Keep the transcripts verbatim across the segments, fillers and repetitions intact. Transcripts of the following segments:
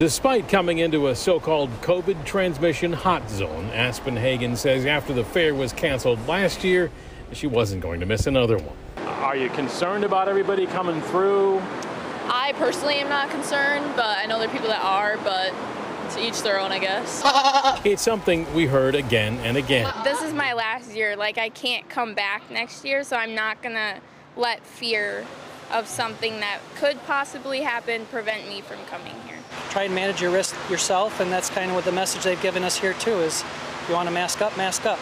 Despite coming into a so-called COVID transmission hot zone, Aspen Hagen says after the fair was canceled last year, she wasn't going to miss another one. Are you concerned about everybody coming through? I personally am not concerned, but I know there are people that are, but to each their own, I guess. It's something we heard again and again. This is my last year. Like, I can't come back next year, so I'm not going to let fear of something that could possibly happen prevent me from coming here. Try and manage your risk yourself, and that's kind of what the message they've given us here too is, if you want to mask up, mask up.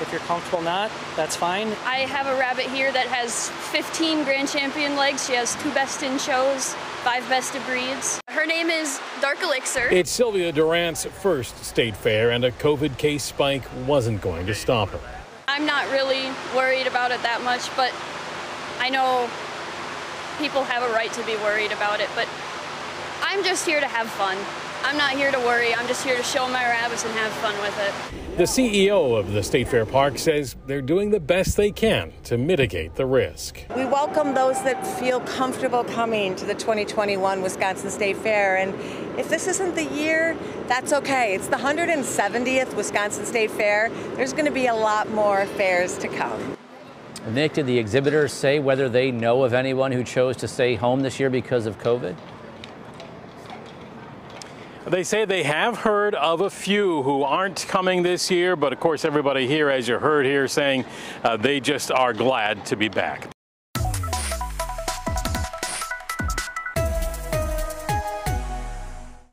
If you're comfortable not, that's fine. I have a rabbit here that has fifteen grand champion legs. She has two best in shows, five best of breeds. Her name is Dark Elixir. It's Sylvia Durant's first state fair, and a COVID case spike wasn't going to stop her. I'm not really worried about it that much, but I know people have a right to be worried about it, but I'm just here to have fun. I'm not here to worry. I'm just here to show my rabbits and have fun with it. The C E O of the State Fair Park says they're doing the best they can to mitigate the risk. We welcome those that feel comfortable coming to the twenty twenty-one Wisconsin State Fair. And if this isn't the year, that's okay. It's the one hundred seventieth Wisconsin State Fair. There's going to be a lot more fairs to come. Nick, did the exhibitors say whether they know of anyone who chose to stay home this year because of COVID? They say they have heard of a few who aren't coming this year, but of course everybody here, as you heard here, saying uh, they just are glad to be back.